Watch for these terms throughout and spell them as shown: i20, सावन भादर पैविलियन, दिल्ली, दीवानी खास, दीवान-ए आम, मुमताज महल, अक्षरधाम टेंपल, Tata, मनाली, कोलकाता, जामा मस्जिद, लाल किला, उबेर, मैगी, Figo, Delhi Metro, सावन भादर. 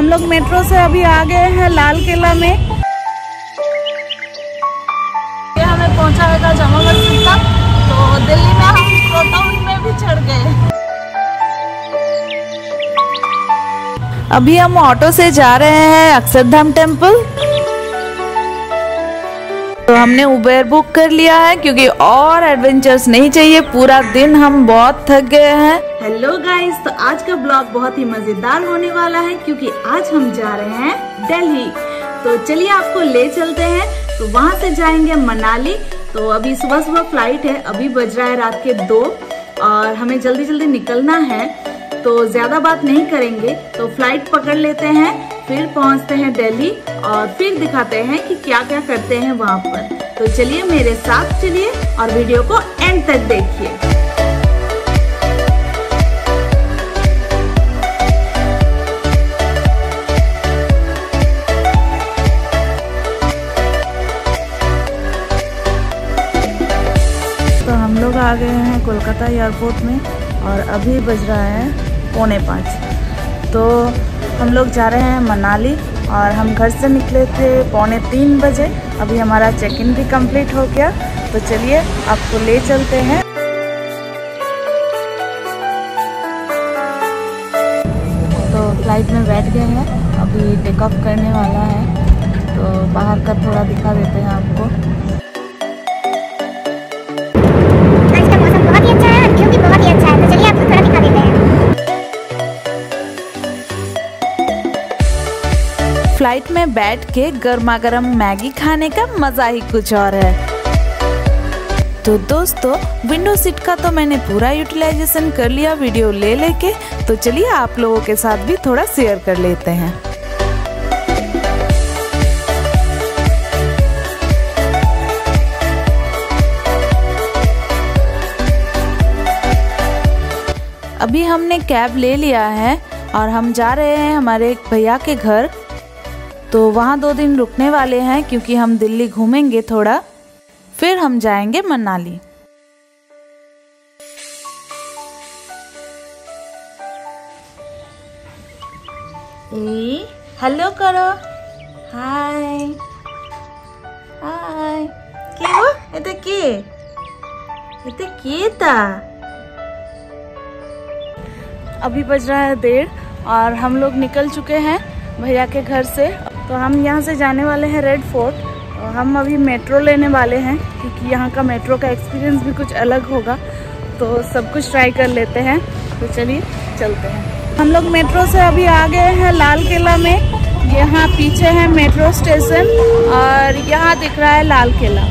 हम लोग मेट्रो से अभी आ गए हैं लाल किला में। ये हमें पहुंचाएगा जामा मस्जिद तक। तो दिल्ली में हम प्रोटाउन में भी चढ़ गए। अभी हम ऑटो से जा रहे हैं अक्षरधाम टेंपल। तो हमने उबेर बुक कर लिया है क्योंकि और एडवेंचर्स नहीं चाहिए। पूरा दिन हम बहुत थक गए हैं। हेलो गाइस, तो आज का ब्लॉग बहुत ही मजेदार होने वाला है क्योंकि आज हम जा रहे हैं दिल्ली। तो चलिए आपको ले चलते हैं। तो वहाँ से जाएंगे मनाली। तो अभी सुबह सुबह फ्लाइट है। अभी बज रहा है रात के 2 और हमें जल्दी जल्दी निकलना है। तो ज्यादा बात नहीं करेंगे, तो फ्लाइट पकड़ लेते हैं, फिर पहुंचते हैं दिल्ली और फिर दिखाते हैं कि क्या क्या करते हैं वहाँ पर। तो चलिए मेरे साथ चलिए और वीडियो को एंड तक देखिए। तो हम लोग आ गए हैं कोलकाता एयरपोर्ट में और अभी बज रहा है 4:45। तो हम लोग जा रहे हैं मनाली और हम घर से निकले थे 2:45 बजे। अभी हमारा चेक इन भी कंप्लीट हो गया। तो चलिए आपको ले चलते हैं। तो फ्लाइट में बैठ गए हैं, अभी टेक ऑफ करने वाला है। तो बाहर का थोड़ा दिखा देते हैं आपको। फ्लाइट में बैठ के गर्मा गर्म मैगी खाने का मजा ही कुछ और है। तो दोस्तों, विंडो सीट का तो मैंने पूरा यूटिलाइजेशन कर लिया वीडियो ले लेके। तो चलिए आप लोगों के साथ भी थोड़ा शेयर कर लेते हैं। अभी हमने कैब ले लिया है और हम जा रहे हैं हमारे एक भैया के घर। तो वहाँ 2 दिन रुकने वाले हैं क्योंकि हम दिल्ली घूमेंगे थोड़ा, फिर हम जाएंगे मनाली। ए, हेलो करो। हाय हाय के हो एते के ता। अभी बज रहा है 1:30 और हम लोग निकल चुके हैं भैया के घर से। तो हम यहाँ से जाने वाले हैं रेड फोर्ट। तो हम अभी मेट्रो लेने वाले हैं क्योंकि यहाँ का मेट्रो का एक्सपीरियंस भी कुछ अलग होगा। तो सब कुछ ट्राई कर लेते हैं। तो चलिए चलते हैं। हम लोग मेट्रो से अभी आ गए हैं लाल किला में। यहाँ पीछे है मेट्रो स्टेशन और यहाँ दिख रहा है लाल किला।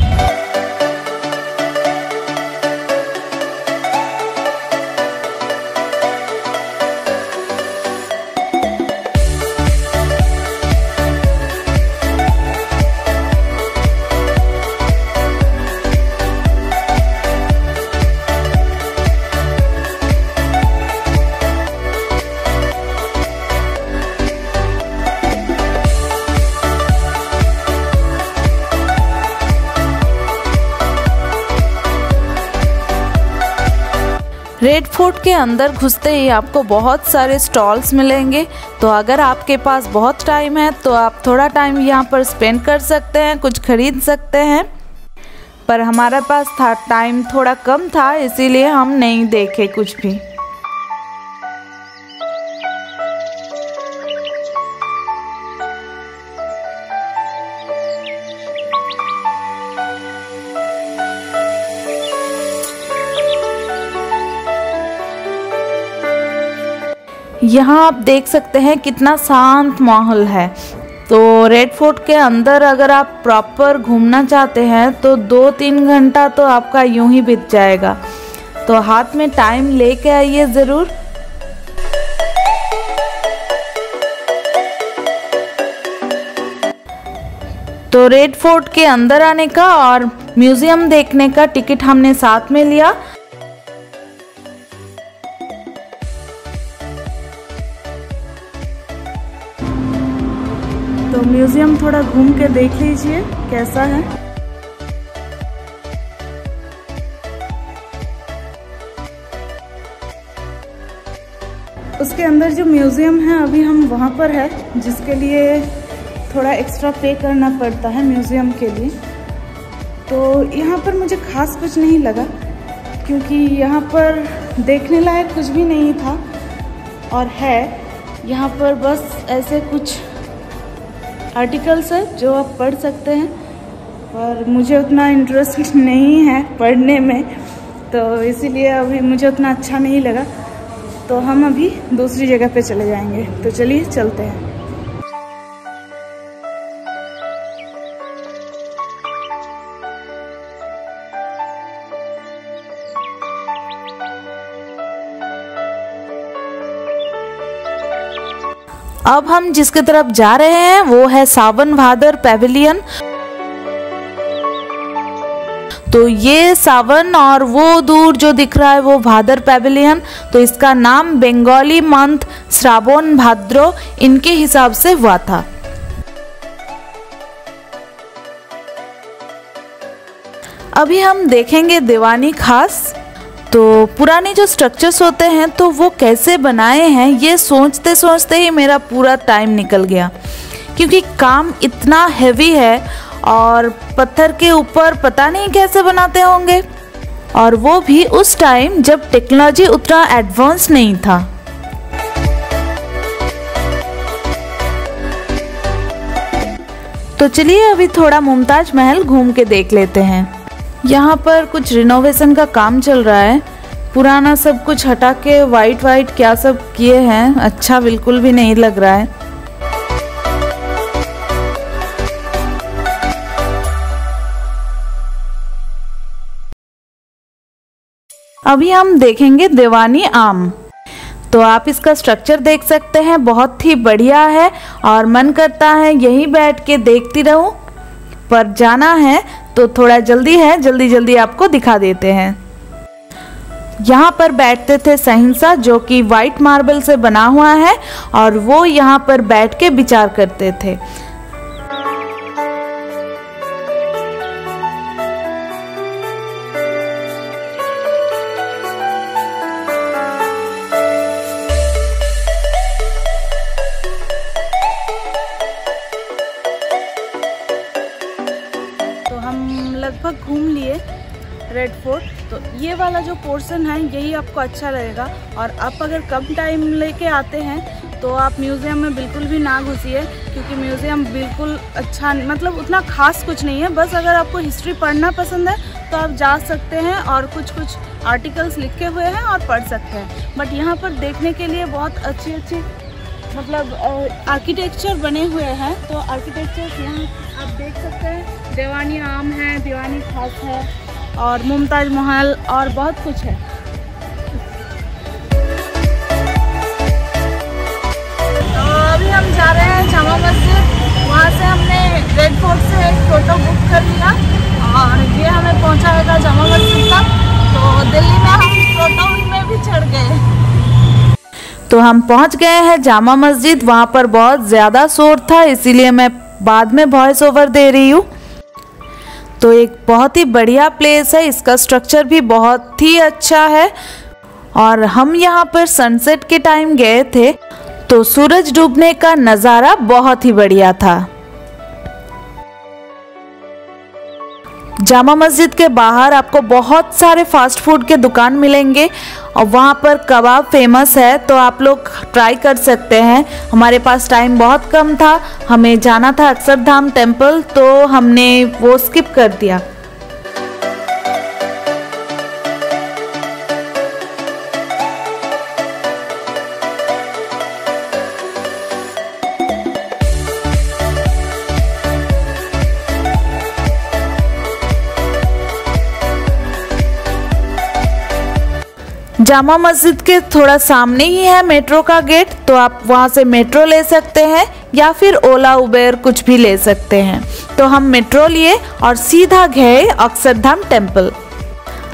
रेड फोर्ट के अंदर घुसते ही आपको बहुत सारे स्टॉल्स मिलेंगे। तो अगर आपके पास बहुत टाइम है तो आप थोड़ा टाइम यहाँ पर स्पेंड कर सकते हैं, कुछ खरीद सकते हैं। पर हमारे पास था टाइम थोड़ा कम था, इसीलिए हम नहीं देखे कुछ भी। यहाँ आप देख सकते हैं कितना शांत माहौल है। तो रेड फोर्ट के अंदर अगर आप प्रॉपर घूमना चाहते हैं तो 2-3 घंटा तो आपका यूं ही बीत जाएगा। तो हाथ में टाइम लेके आइए ज़रूर। तो रेड फोर्ट के अंदर आने का और म्यूज़ियम देखने का टिकट हमने साथ में लिया। तो म्यूजियम थोड़ा घूम के देख लीजिए कैसा है। उसके अंदर जो म्यूज़ियम है अभी हम वहाँ पर है, जिसके लिए थोड़ा एक्स्ट्रा पे करना पड़ता है म्यूज़ियम के लिए। तो यहाँ पर मुझे खास कुछ नहीं लगा क्योंकि यहाँ पर देखने लायक कुछ भी नहीं था। और है यहाँ पर बस ऐसे कुछ आर्टिकल्स है जो आप पढ़ सकते हैं, और मुझे उतना इंटरेस्ट नहीं है पढ़ने में, तो इसीलिए अभी मुझे उतना अच्छा नहीं लगा। तो हम अभी दूसरी जगह पे चले जाएंगे, तो चलिए चलते हैं। अब हम जिसके तरफ जा रहे हैं वो है सावन भादर पैविलियन। तो ये सावन और वो दूर जो दिख रहा है वो भादर पैविलियन। तो इसका नाम बंगाली मंथ श्रावण भाद्रो इनके हिसाब से हुआ था। अभी हम देखेंगे दीवानी खास। तो पुराने जो स्ट्रक्चर्स होते हैं तो वो कैसे बनाए हैं, ये सोचते सोचते ही मेरा पूरा टाइम निकल गया, क्योंकि काम इतना हैवी है और पत्थर के ऊपर पता नहीं कैसे बनाते होंगे, और वो भी उस टाइम जब टेक्नोलॉजी उतना एडवांस नहीं था। तो चलिए अभी थोड़ा मुमताज महल घूम के देख लेते हैं। यहाँ पर कुछ रिनोवेशन का काम चल रहा है, पुराना सब कुछ हटा के वाइट वाइट क्या सब किए हैं, अच्छा बिल्कुल भी नहीं लग रहा है। अभी हम देखेंगे दीवान-ए आम। तो आप इसका स्ट्रक्चर देख सकते हैं, बहुत ही बढ़िया है और मन करता है यहीं बैठ के देखती रहूं, पर जाना है तो थोड़ा जल्दी है, जल्दी जल्दी आपको दिखा देते हैं। यहाँ पर बैठते थे सहिंसा, जो कि वाइट मार्बल से बना हुआ है, और वो यहाँ पर बैठ के विचार करते थे। लगभग घूम लिए रेड फोर्ट। तो ये वाला जो पोर्शन है यही आपको अच्छा लगेगा, और आप अगर कम टाइम लेके आते हैं तो आप म्यूज़ियम में बिल्कुल भी ना घुसिए, क्योंकि म्यूज़ियम बिल्कुल अच्छा मतलब उतना खास कुछ नहीं है। बस अगर आपको हिस्ट्री पढ़ना पसंद है तो आप जा सकते हैं, और कुछ कुछ आर्टिकल्स लिखे हुए हैं और पढ़ सकते हैं। बट यहाँ पर देखने के लिए बहुत अच्छी अच्छी मतलब आर्किटेक्चर बने हुए हैं। तो आर्किटेक्चर यहाँ आप देख सकते हैं, दीवान-ए आम है, दीवानी खास है, और मुमताज महल, और बहुत कुछ है। तो अभी हम जा रहे हैं जामा मस्जिद। वहाँ से हमने रेड फोर्ट से एक टोटो बुक कर लिया, और ये हमें पहुँचाएगा जामा मस्जिद तक। तो दिल्ली में हम टोटो में भी चढ़ गए। तो हम पहुंच गए हैं जामा मस्जिद। वहां पर बहुत ज़्यादा शोर था, इसीलिए मैं बाद में वॉइस ओवर दे रही हूँ। तो एक बहुत ही बढ़िया प्लेस है, इसका स्ट्रक्चर भी बहुत ही अच्छा है, और हम यहाँ पर सनसेट के टाइम गए थे, तो सूरज डूबने का नज़ारा बहुत ही बढ़िया था। जामा मस्जिद के बाहर आपको बहुत सारे फास्ट फूड के दुकान मिलेंगे, और वहाँ पर कबाब फेमस है, तो आप लोग ट्राई कर सकते हैं। हमारे पास टाइम बहुत कम था, हमें जाना था अक्षरधाम टेंपल, तो हमने वो स्किप कर दिया। जामा मस्जिद के थोड़ा सामने ही है मेट्रो का गेट, तो आप वहाँ से मेट्रो ले सकते हैं या फिर ओला उबेर कुछ भी ले सकते हैं। तो हम मेट्रो लिए और सीधा गए अक्षरधाम टेंपल।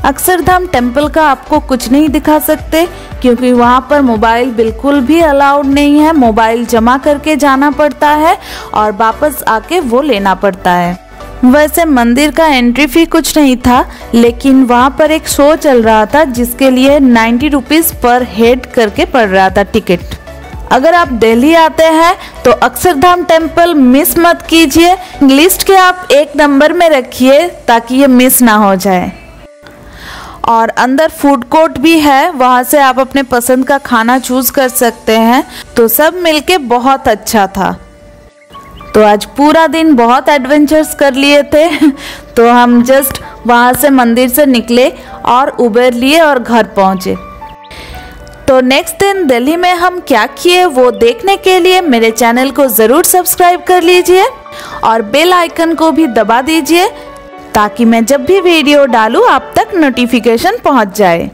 अक्षरधाम टेंपल का आपको कुछ नहीं दिखा सकते, क्योंकि वहाँ पर मोबाइल बिल्कुल भी अलाउड नहीं है। मोबाइल जमा करके जाना पड़ता है और वापस आके वो लेना पड़ता है। वैसे मंदिर का एंट्री फी कुछ नहीं था, लेकिन वहाँ पर एक शो चल रहा था जिसके लिए 90 रुपीज़ पर हेड करके पड़ रहा था टिकट। अगर आप दिल्ली आते हैं तो अक्षरधाम टेंपल मिस मत कीजिए, लिस्ट के आप 1 नंबर में रखिए ताकि ये मिस ना हो जाए। और अंदर फूड कोर्ट भी है, वहाँ से आप अपने पसंद का खाना चूज कर सकते हैं। तो सब मिलके बहुत अच्छा था। तो आज पूरा दिन बहुत एडवेंचर्स कर लिए थे। तो हम जस्ट वहाँ से मंदिर से निकले और उबर लिए और घर पहुँचे। तो नेक्स्ट दिन दिल्ली में हम क्या किए वो देखने के लिए मेरे चैनल को ज़रूर सब्सक्राइब कर लीजिए और बेल आइकन को भी दबा दीजिए ताकि मैं जब भी वीडियो डालूँ आप तक नोटिफिकेशन पहुंच जाए।